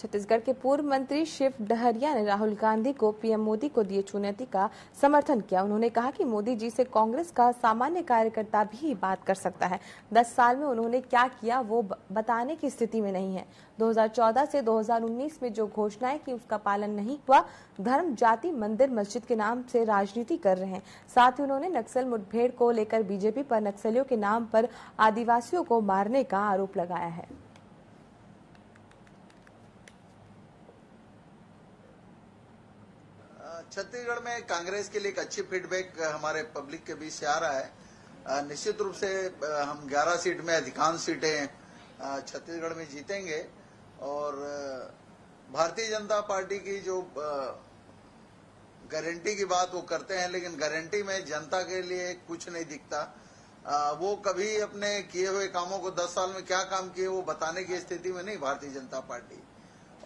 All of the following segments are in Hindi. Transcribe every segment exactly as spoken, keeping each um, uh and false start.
छत्तीसगढ़ के पूर्व मंत्री शिव डहरिया ने राहुल गांधी को पीएम मोदी को दिए चुनौती का समर्थन किया। उन्होंने कहा कि मोदी जी से कांग्रेस का सामान्य कार्यकर्ता भी बात कर सकता है। दस साल में उन्होंने क्या किया वो बताने की स्थिति में नहीं है। दो हज़ार चौदह से दो हज़ार उन्नीस में जो घोषणाएं की उसका पालन नहीं हुआ। धर्म, जाति, मंदिर, मस्जिद के नाम से राजनीति कर रहे हैं। साथ ही उन्होंने नक्सल मुठभेड़ को लेकर बीजेपी पर नक्सलियों के नाम पर आदिवासियों को मारने का आरोप लगाया है। छत्तीसगढ़ में कांग्रेस के लिए एक अच्छी फीडबैक हमारे पब्लिक के बीच से आ रहा है। निश्चित रूप से हम ग्यारह सीट में अधिकांश सीटें छत्तीसगढ़ में जीतेंगे और भारतीय जनता पार्टी की जो गारंटी की बात वो करते हैं, लेकिन गारंटी में जनता के लिए कुछ नहीं दिखता। वो कभी अपने किए हुए कामों को दस साल में क्या काम किए वो बताने की स्थिति में नहीं भारतीय जनता पार्टी,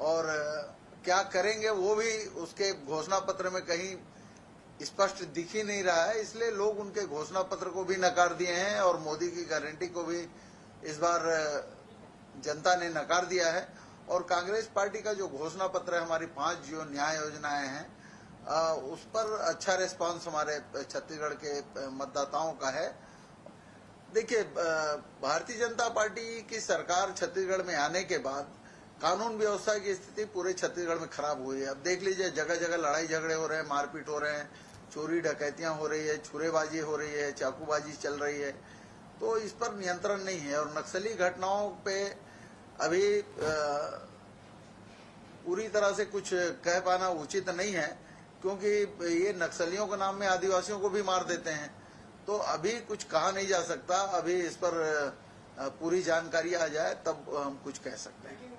और क्या करेंगे वो भी उसके घोषणा पत्र में कहीं स्पष्ट दिख ही नहीं रहा है। इसलिए लोग उनके घोषणा पत्र को भी नकार दिए हैं और मोदी की गारंटी को भी इस बार जनता ने नकार दिया है। और कांग्रेस पार्टी का जो घोषणा पत्र है, हमारी पांच जीवन न्याय योजनाएं हैं, उस पर अच्छा रिस्पांस हमारे छत्तीसगढ़ के मतदाताओं का है। देखिए, भारतीय जनता पार्टी की सरकार छत्तीसगढ़ में आने के बाद कानून व्यवस्था की स्थिति पूरे छत्तीसगढ़ में खराब हुई है। अब देख लीजिए, जगह जगह लड़ाई झगड़े हो रहे हैं, मारपीट हो रहे हैं, चोरी डकैतियां हो रही है, छुरेबाजी हो रही है, चाकूबाजी चल रही है, तो इस पर नियंत्रण नहीं है। और नक्सली घटनाओं पे अभी आ, पूरी तरह से कुछ कह पाना उचित नहीं है, क्योंकि ये नक्सलियों के नाम में आदिवासियों को भी मार देते हैं। तो अभी कुछ कहा नहीं जा सकता। अभी इस पर पूरी जानकारी आ जाए तब हम कुछ कह सकते हैं।